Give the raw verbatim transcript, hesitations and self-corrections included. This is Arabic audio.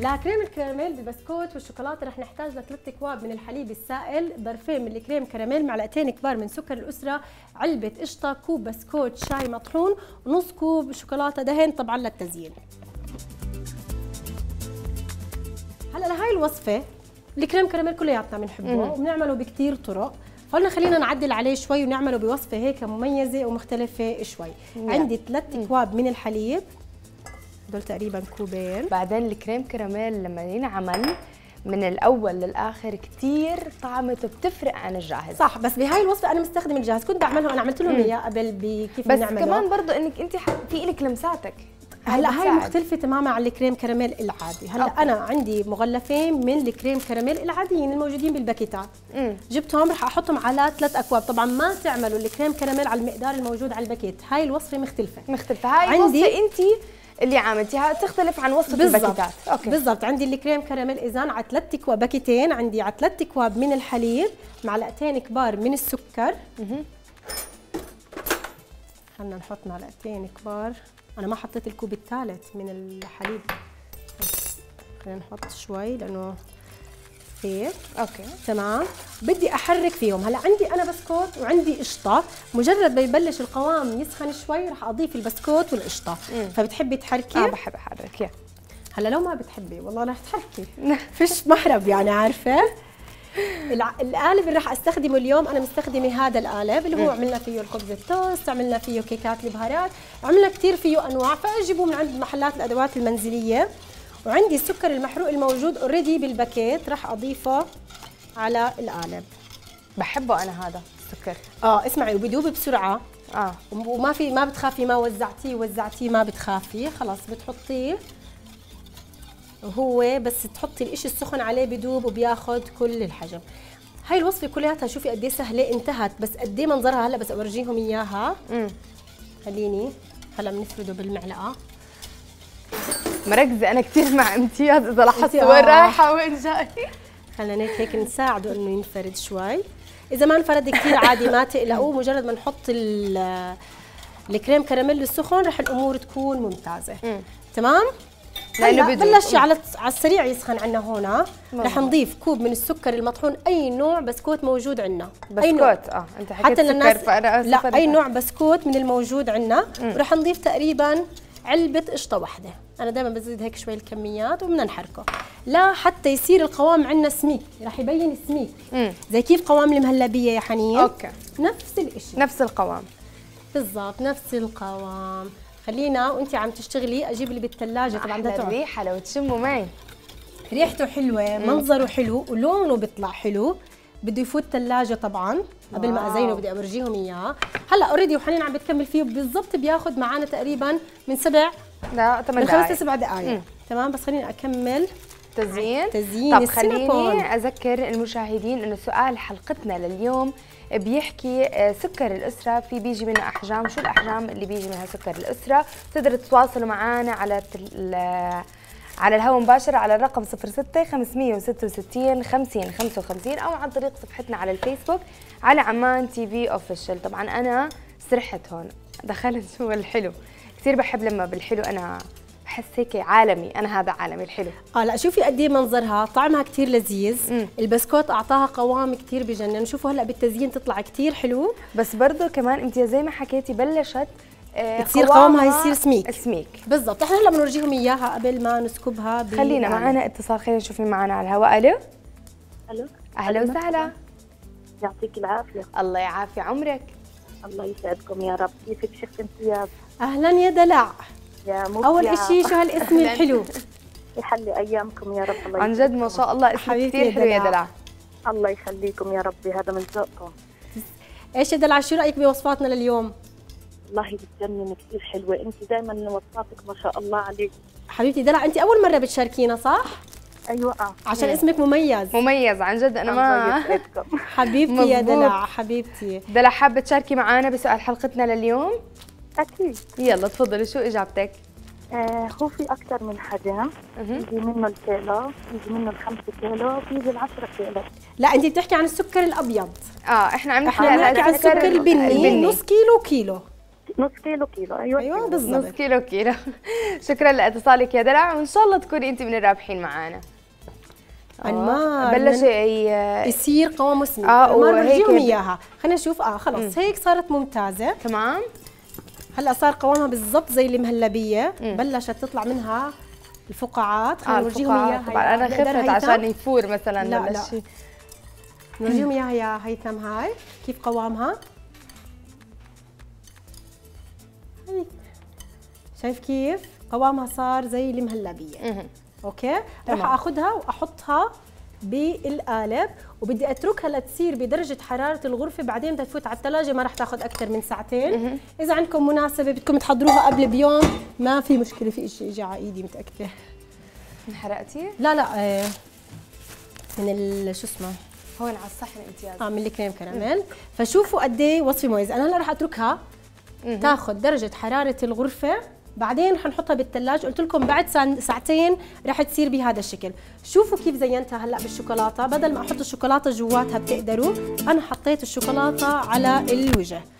لكريم الكراميل بالبسكوت والشوكولاته رح نحتاج لثلاث اكواب من الحليب السائل، ضرفين من الكريم كراميل، معلقتين كبار من سكر الاسره، علبه قشطه، كوب بسكوت شاي مطحون، ونص كوب شوكولاته دهن طبعا للتزيين. هلا لهي الوصفه الكريم كراميل كلياتنا بنحبه وبنعمله بكثير طرق، قلنا خلينا نعدل عليه شوي ونعمله بوصفه هيك مميزه ومختلفه شوي. مم. عندي ثلاث اكواب من الحليب، دول تقريبا كوبين. بعدين الكريم كراميل لما ينعمل من الاول للاخر كثير طعمته بتفرق عن الجاهز، صح؟ بس بهاي الوصفه انا مستخدم الجاهز، كنت بعمله انا عملت لهم اياه قبل بكيف بنعمله، بس كمان برضه انك انت في لك لمساتك. هلا هاي مختلفة تماما عن الكريم كراميل العادي. هلا أوكي. أنا عندي مغلفين من الكريم كراميل العاديين الموجودين بالباكيتات، جبتهم رح أحطهم على ثلاث أكواب. طبعا ما تعملوا الكريم كراميل على المقدار الموجود على الباكيت، هاي الوصفة مختلفة مختلفة هاي الوصفة أنت اللي عملتيها تختلف عن وصفة الباكيتات. أوكي بالضبط. عندي الكريم كراميل إذا على ثلاث أكواب باكيتين، عندي على ثلاث أكواب من الحليب، معلقتين كبار من السكر، خلينا نحط معلقتين كبار، أنا ما حطيت الكوب الثالث من الحليب، خلينا نحط شوي لأنه هيك. أوكي تمام. بدي أحرك فيهم. هلا عندي أنا بسكوت وعندي قشطة، مجرد ما يبلش القوام يسخن شوي رح أضيف البسكوت والقشطة. فبتحبي تحركي؟ أه بحب أحرك. يا هلا لو ما بتحبي والله رح تحركي، فيش محرب يعني، عارفة؟ القالب اللي راح استخدمه اليوم انا مستخدمه هذا القالب اللي هو عملنا فيه الخبز التوست، عملنا فيه كيكات البهارات، عملنا كثير فيه انواع، فاجيبوه من عند محلات الادوات المنزليه. وعندي السكر المحروق الموجود اوريدي بالباكيت راح اضيفه على القالب. بحبه انا هذا السكر. اه اسمعي وبدوب بسرعه. اه وما في ما بتخافي، ما وزعتيه وزعتيه ما بتخافي، خلاص بتحطيه هو بس تحطي الاشي السخن عليه بدوب وبياخذ كل الحجم. هاي الوصفه كلياتها شوفي قد ايه سهله، انتهت بس قد ايه منظرها. هلا بس اورجيهم اياها. امم خليني هلا بنفرده بالمعلقه. مركزه انا كثير مع امتياز، اذا لاحظت وين رايحه وين جاي. خلينا هيك نساعده انه ينفرد شوي، اذا ما انفرد كثير عادي ما تقلقوا، مجرد ما نحط الكريم كراميل السخن رح الامور تكون ممتازه. مم. تمام. هلا بلش على السريع يسخن عنا هون، رح نضيف كوب من السكر المطحون، أي نوع بسكوت موجود عنا، بسكوت اه أنت حكيت حتى للناس فأنا لا أي نوع بسكوت من الموجود عنا، ورح نضيف تقريبا علبة قشطة واحدة، أنا دائما بزيد هيك شوي الكميات، وبدنا نحركه لا حتى يصير القوام عنا سميك، رح يبين سميك زي كيف قوام المهلبية يا حنين. أوكي نفس الشيء نفس القوام بالضبط، نفس القوام. خلينا وانت عم تشتغلي اجيب اللي بالثلاجه طبعا بدها ريحه لو تشموا معي، ريحته حلوه، منظره حلو، ولونه بيطلع حلو، بده يفوت ثلاجه طبعا. واو. قبل ما ازينه بدي اورجيهم اياه. هلا اوريدي وحنين عم بتكمل فيه بالضبط، بياخذ معنا تقريبا من سبع لا ثمان دقائق، من خمس لسبع دقائق. تمام. بس خليني اكمل تزيين تزيين. طب خليني اذكر المشاهدين انه سؤال حلقتنا لليوم بيحكي سكر الاسره، في بيجي منه احجام، شو الاحجام اللي بيجي منها سكر الاسره؟ تقدروا تتواصلوا معنا على تل... على الهواء مباشره على الرقم صفر ستة خمسمية وستة وستين خمسين خمسة وخمسين، او عن طريق صفحتنا على الفيسبوك على عمان تي في اوفيشال. طبعا انا سرحت هون، دخلت جوا الحلو، كثير بحب لما بالحلو انا بحس هيك عالمي، انا هذا عالمي الحلو. اه لا شوفي قد ايه منظرها، طعمها كثير لذيذ. مم. البسكوت اعطاها قوام كثير بجنن، شوفوا هلا بالتزيين تطلع كثير حلو. بس برضه كمان انت زي ما حكيتي بلشت آه تصير قوامها يصير سميك سميك بالضبط. احنا هلا بنورجيهم اياها قبل ما نسكبها. خلينا معنا اتصال، خلينا نشوف مين معنا على الهواء. الو الو اهلا وسهلا. يعطيك العافيه. الله يعافي عمرك. الله يسعدكم يا رب. كيفك شيخ امتياز؟ اهلا يا دلع. أول إشي شو هالاسم الحلو؟ يحلي أيامكم يا رب. الله عن جد ما شاء الله اسمك كثير حلو يا دلع. الله يخليكم يا ربي، هذا من ذوقكم. إيش يا دلع شو رأيك بوصفاتنا لليوم؟ والله بتجنن كثير حلوة، أنت دائما وصفاتك ما شاء الله عليك. حبيبتي دلع أنت أول مرة بتشاركينا صح؟ أيوة آه. عشان مم. اسمك مميز مميز عن جد أنا ما حبيبتي يا دلع. حبيبتي دلع، حابة تشاركي معنا بسؤال حلقتنا لليوم؟ أكيد. يلا تفضلي شو إجابتك؟ آه هو في أكثر من حجم، يجي منه الكيلو، يجي منه الخمسة كيلو، يجي العشرة كيلو. لا أنت بتحكي عن السكر الأبيض. آه إحنا عم نحكي عن السكر البني، نص كيلو كيلو. نص كيلو كيلو. ايوه ايوه بالظبط نص كيلو كيلو. شكرا لاتصالك يا دلع، وان شاء الله تكوني انت من الرابحين معانا. انمار بلش يصير قوام اسمي اه ونرجيهم اياها، خلينا نشوف. اه خلص هيك صارت ممتازه تمام. هلا صار قوامها بالضبط زي المهلبيه، بلشت تطلع منها الفقاعات. خلينا نرجيهم اياها طبعا، انا خفت عشان يفور مثلا لا ولا شيء. نرجيهم اياها يا هيثم، هاي كيف قوامها، هيك شايف كيف قوامها صار زي المهلبيه. اوكي راح اخذها واحطها بالقالب، وبدي اتركها لتصير بدرجه حراره الغرفه، بعدين بدها تفوت على الثلاجه، ما راح تاخذ اكثر من ساعتين. اذا عندكم مناسبه بدكم تحضروها قبل بيوم ما في مشكله، في شيء اجى على ايدي متاكده. انحرقتي؟ لا لا من شو اسمه هون على الصحن امتياز، اه من الكريم كراميل. فشوفوا قد ايه وصفه مميز. انا هلا راح اتركها تاخذ درجه حراره الغرفه، بعدين رح نحطها بالثلاجة، قلت لكم بعد ساعتين رح تصير بهذا الشكل. شوفوا كيف زينتها هلا بالشوكولاتة، بدل ما احط الشوكولاتة جواتها بتقدروا، انا حطيت الشوكولاتة على الوجه.